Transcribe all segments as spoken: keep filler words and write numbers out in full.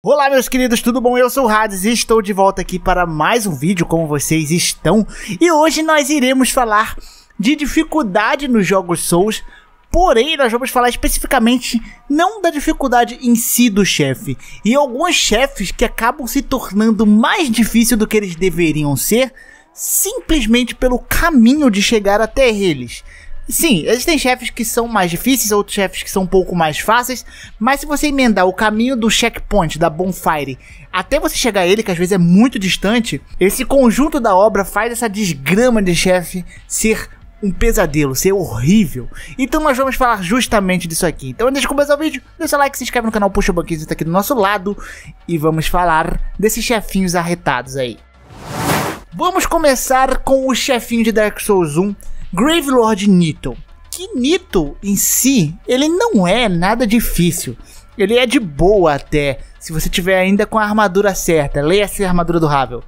Olá meus queridos, tudo bom? Eu sou o Hades e estou de volta aqui para mais um vídeo, como vocês estão. E hoje nós iremos falar de dificuldade nos jogos Souls, porém nós vamos falar especificamente não da dificuldade em si do chefe, e alguns chefes que acabam se tornando mais difíceis do que eles deveriam ser, simplesmente pelo caminho de chegar até eles. Sim, existem chefes que são mais difíceis, outros chefes que são um pouco mais fáceis, mas se você emendar o caminho do checkpoint, da bonfire, até você chegar a ele, que às vezes é muito distante, esse conjunto da obra faz essa desgrama de chefe ser um pesadelo, ser horrível. Então nós vamos falar justamente disso aqui. Então antes de começar o vídeo, deixa o like, se inscreve no canal, puxa o banquinho, tá aqui do nosso lado, e vamos falar desses chefinhos arretados aí. Vamos começar com o chefinho de Dark Souls um, Gravelord Nito. Que Nito em si, ele não é nada difícil. Ele é de boa até, se você tiver ainda com a armadura certa. Leia-se a armadura do Havel.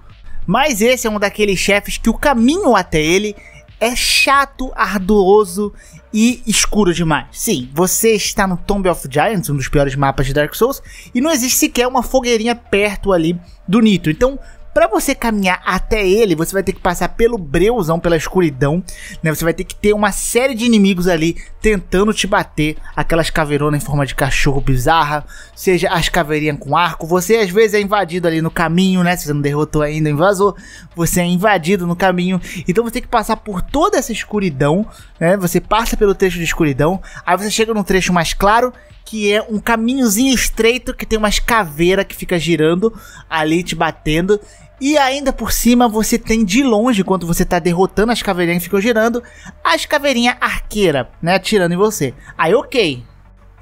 Mas esse é um daqueles chefes que o caminho até ele é chato, arduoso e escuro demais. Sim, você está no Tomb of Giants, um dos piores mapas de Dark Souls, e não existe sequer uma fogueirinha perto ali do Nito. Então, para você caminhar até ele, você vai ter que passar pelo breuzão, pela escuridão, né? Você vai ter que ter uma série de inimigos ali tentando te bater. Aquelas caveironas em forma de cachorro bizarra, seja as caveirinhas com arco. Você às vezes é invadido ali no caminho, né? Se você não derrotou ainda, invasou, você é invadido no caminho. Então você tem que passar por toda essa escuridão, né? Você passa pelo trecho de escuridão, aí você chega num trecho mais claro, que é um caminhozinho estreito que tem umas caveiras que fica girando ali te batendo. E ainda por cima você tem de longe, enquanto você tá derrotando as caveirinhas que ficam girando, as caveirinhas arqueiras, né, atirando em você. Aí ok,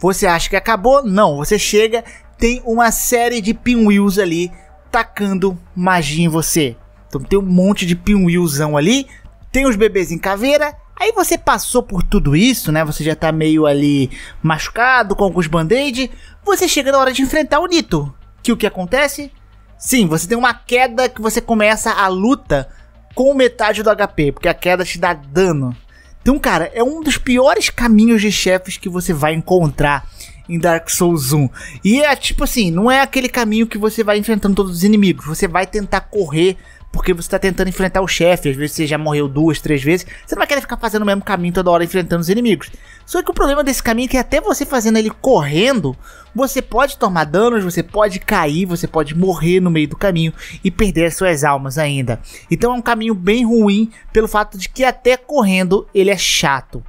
você acha que acabou? Não, você chega, tem uma série de pinwheels ali tacando magia em você. Então tem um monte de pinwheelzão ali, tem os bebês em caveira. Aí você passou por tudo isso, né? Você já tá meio ali machucado, com alguns band-aid. Você chega na hora de enfrentar o Nito. Que o que acontece? Sim, você tem uma queda que você começa a luta com metade do H P. Porque a queda te dá dano. Então, cara, é um dos piores caminhos de chefes que você vai encontrar em Dark Souls um. E é tipo assim, não é aquele caminho que você vai enfrentando todos os inimigos. Você vai tentar correr, porque você tá tentando enfrentar o chefe, às vezes você já morreu duas, três vezes, você não vai querer ficar fazendo o mesmo caminho toda hora enfrentando os inimigos. Só que o problema desse caminho é que até você fazendo ele correndo, você pode tomar danos, você pode cair, você pode morrer no meio do caminho e perder as suas almas ainda. Então é um caminho bem ruim pelo fato de que até correndo ele é chato.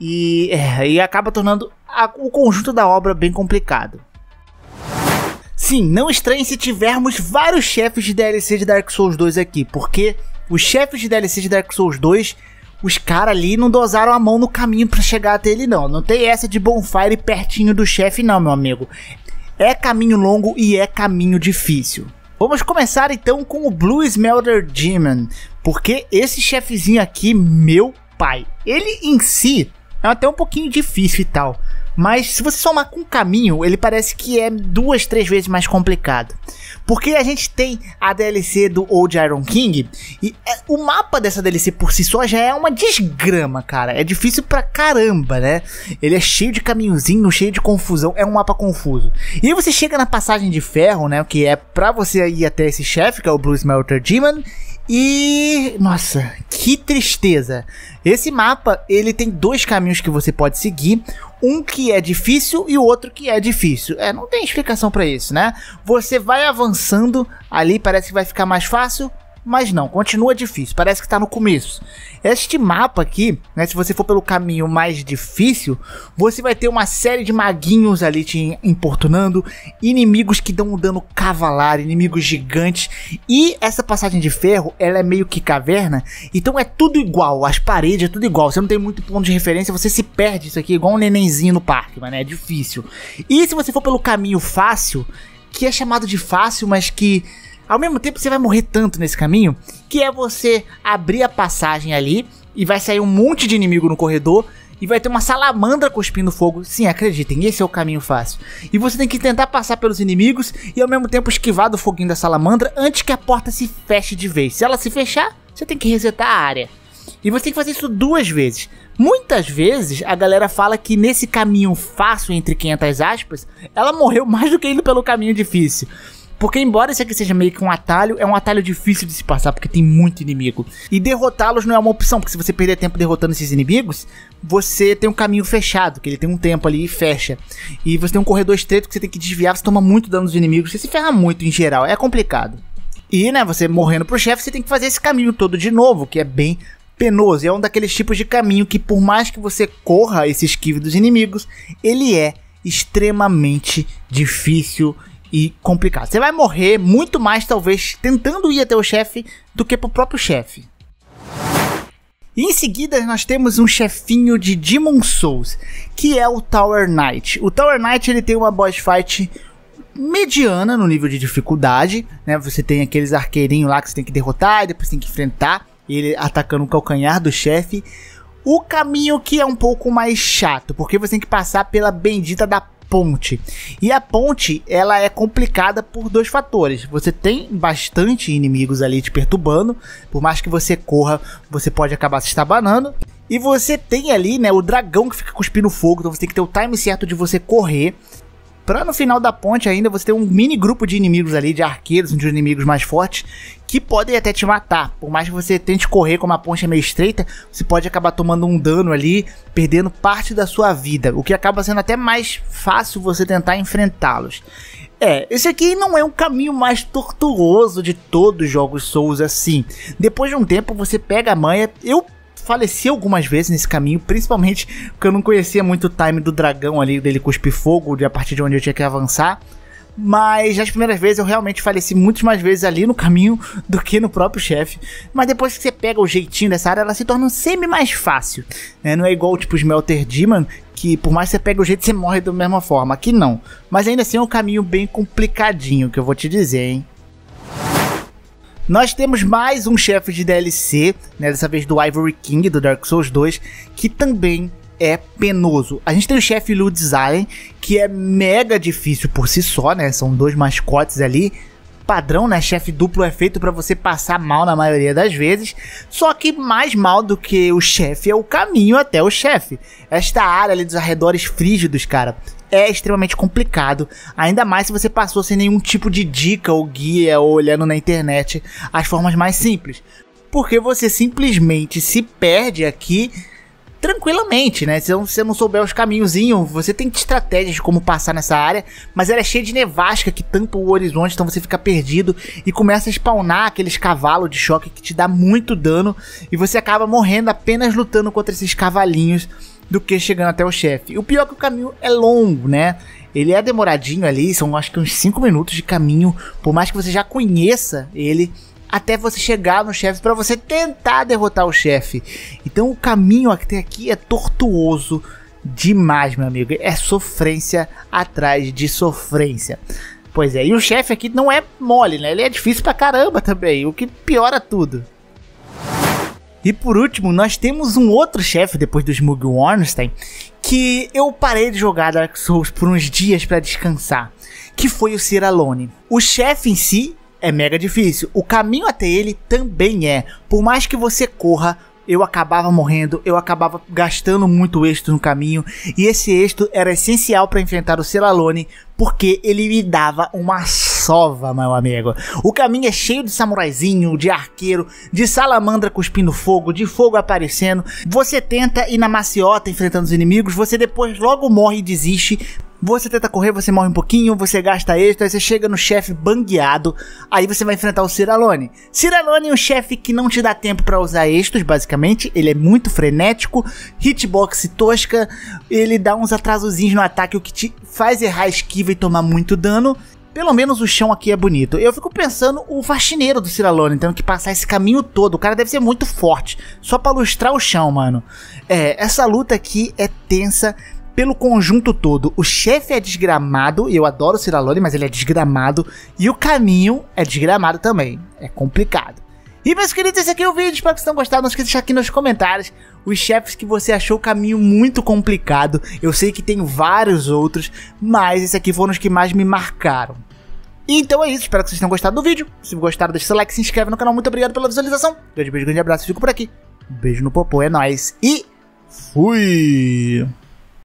E, é, e acaba tornando a, o conjunto da obra bem complicado. Sim, não estranhe se tivermos vários chefes de D L C de Dark Souls dois aqui, porque os chefes de D L C de Dark Souls dois, os caras ali não dosaram a mão no caminho pra chegar até ele não. Não tem essa de bonfire pertinho do chefe não, meu amigo. É caminho longo e é caminho difícil. Vamos começar então com o Blue Smelter Demon, porque esse chefezinho aqui, meu pai, ele em si é até um pouquinho difícil e tal. Mas se você somar com o caminho, ele parece que é duas, três vezes mais complicado. Porque a gente tem a D L C do Old Iron King, e o mapa dessa D L C por si só já é uma desgrama, cara. É difícil pra caramba, né? Ele é cheio de caminhozinho, cheio de confusão, é um mapa confuso. E aí você chega na passagem de ferro, né, que é pra você ir até esse chefe, que é o Blue Smelter Demon. E... nossa, que tristeza. Esse mapa, ele tem dois caminhos que você pode seguir. Um que é difícil e o outro que é difícil. É, não tem explicação pra isso, né? Você vai avançando ali, parece que vai ficar mais fácil, mas não, continua difícil, parece que tá no começo. Este mapa aqui, né, se você for pelo caminho mais difícil, você vai ter uma série de maguinhos ali te importunando, inimigos que dão um dano cavalar, inimigos gigantes. E essa passagem de ferro, ela é meio que caverna, então é tudo igual, as paredes é tudo igual, você não tem muito ponto de referência, você se perde. Isso aqui é igual um nenenzinho no parque, mano, é difícil. E se você for pelo caminho fácil, que é chamado de fácil, mas que ao mesmo tempo você vai morrer tanto nesse caminho, que é você abrir a passagem ali e vai sair um monte de inimigo no corredor e vai ter uma salamandra cuspindo fogo. Sim, acreditem, esse é o caminho fácil. E você tem que tentar passar pelos inimigos e ao mesmo tempo esquivar do foguinho da salamandra antes que a porta se feche de vez. Se ela se fechar, você tem que resetar a área. E você tem que fazer isso duas vezes. Muitas vezes a galera fala que nesse caminho fácil, entre quinhentas aspas, ela morreu mais do que indo pelo caminho difícil. Porque embora isso aqui seja meio que um atalho, é um atalho difícil de se passar, porque tem muito inimigo. E derrotá-los não é uma opção, porque se você perder tempo derrotando esses inimigos, você tem um caminho fechado, que ele tem um tempo ali e fecha. E você tem um corredor estreito que você tem que desviar, você toma muito dano dos inimigos, você se ferra muito em geral, é complicado. E, né, você morrendo pro chefe, você tem que fazer esse caminho todo de novo, que é bem penoso. É um daqueles tipos de caminho que, por mais que você corra esse esquive dos inimigos, ele é extremamente difícil e complicado. Você vai morrer muito mais, talvez, tentando ir até o chefe do que pro próprio chefe. E em seguida, nós temos um chefinho de Demon Souls, que é o Tower Knight. O Tower Knight, ele tem uma boss fight mediana no nível de dificuldade, né? Você tem aqueles arqueirinhos lá que você tem que derrotar e depois tem que enfrentar ele atacando o calcanhar do chefe. O caminho que é um pouco mais chato, porque você tem que passar pela bendita da ponte. E a ponte, ela é complicada por dois fatores. Você tem bastante inimigos ali te perturbando. Por mais que você corra, você pode acabar se estabanando. E você tem ali, né, o dragão que fica cuspindo fogo. Então você tem que ter o time certo de você correr. Pra no final da ponte ainda você ter um mini grupo de inimigos ali, de arqueiros, um dos inimigos mais fortes, que podem até te matar. Por mais que você tente correr, como a ponte é meio estreita, você pode acabar tomando um dano ali, perdendo parte da sua vida, o que acaba sendo até mais fácil você tentar enfrentá-los. É, esse aqui não é um caminho mais tortuoso de todos os jogos Souls assim. Depois de um tempo você pega a manha. Eu faleci algumas vezes nesse caminho, principalmente porque eu não conhecia muito o time do dragão ali, dele cuspir fogo, de a partir de onde eu tinha que avançar. Mas nas primeiras vezes eu realmente faleci muitas mais vezes ali no caminho do que no próprio chefe. Mas depois que você pega o jeitinho dessa área, ela se torna um semi mais fácil, né? Não é igual tipo o Smelter Demon, que por mais que você pegue o jeito, você morre da mesma forma. Aqui não. Mas ainda assim é um caminho bem complicadinho, que eu vou te dizer, hein. Nós temos mais um chefe de D L C, né, dessa vez do Ivory King, do Dark Souls dois, que também é penoso. A gente tem o chefe Lud Zion, que é mega difícil por si só, né? São dois mascotes ali. Padrão, né? Chefe duplo é feito pra você passar mal na maioria das vezes. Só que mais mal do que o chefe é o caminho até o chefe. Esta área ali dos arredores frígidos, cara, é extremamente complicado, ainda mais se você passou sem nenhum tipo de dica ou guia ou olhando na internet as formas mais simples, porque você simplesmente se perde aqui tranquilamente, né? Se você não souber os caminhozinhos, você tem estratégias de como passar nessa área, mas ela é cheia de nevasca que tampa o horizonte, então você fica perdido e começa a spawnar aqueles cavalos de choque que te dá muito dano e você acaba morrendo apenas lutando contra esses cavalinhos do que chegando até o chefe. O pior é que o caminho é longo, né? Ele é demoradinho ali, são acho que uns cinco minutos de caminho, por mais que você já conheça ele, até você chegar no chefe para você tentar derrotar o chefe. Então o caminho até aqui é tortuoso demais, meu amigo. É sofrência atrás de sofrência. Pois é, e o chefe aqui não é mole, né? Ele é difícil pra caramba também, o que piora tudo. E por último, nós temos um outro chefe depois do Smough Dornstein, que eu parei de jogar Dark Souls por uns dias para descansar, que foi o Sir Alonne. O chefe em si é mega difícil, o caminho até ele também é. Por mais que você corra, eu acabava morrendo, eu acabava gastando muito êxito no caminho, e esse êxito era essencial para enfrentar o Sir Alonne, porque ele me dava uma sova, meu amigo. O caminho é cheio de samuraizinho, de arqueiro, de salamandra cuspindo fogo, de fogo aparecendo. Você tenta ir na maciota enfrentando os inimigos, você depois logo morre e desiste. Você tenta correr, você morre um pouquinho, você gasta extra, aí você chega no chefe bangueado, aí você vai enfrentar o Sir Alonne. Sir Alonne é um chefe que não te dá tempo pra usar extras, basicamente, ele é muito frenético, hitbox tosca, ele dá uns atrasozinhos no ataque, o que te faz errar a esquiva e tomar muito dano. Pelo menos o chão aqui é bonito. Eu fico pensando o faxineiro do Sir Alonne tendo que passar esse caminho todo. O cara deve ser muito forte, só pra lustrar o chão, mano. É, essa luta aqui é tensa pelo conjunto todo. O chefe é desgramado, e eu adoro o Sir Alonne, mas ele é desgramado, e o caminho é desgramado também, é complicado. E meus queridos, esse aqui é o vídeo, espero que vocês tenham gostado, não esqueça de deixar aqui nos comentários os chefes que você achou o caminho muito complicado. Eu sei que tem vários outros, mas esses aqui foram os que mais me marcaram. Então é isso, espero que vocês tenham gostado do vídeo. Se gostaram, deixa seu like, se inscreve no canal, muito obrigado pela visualização. Grande beijo, grande abraço, fico por aqui. Um beijo no popô, é nóis, e Fui!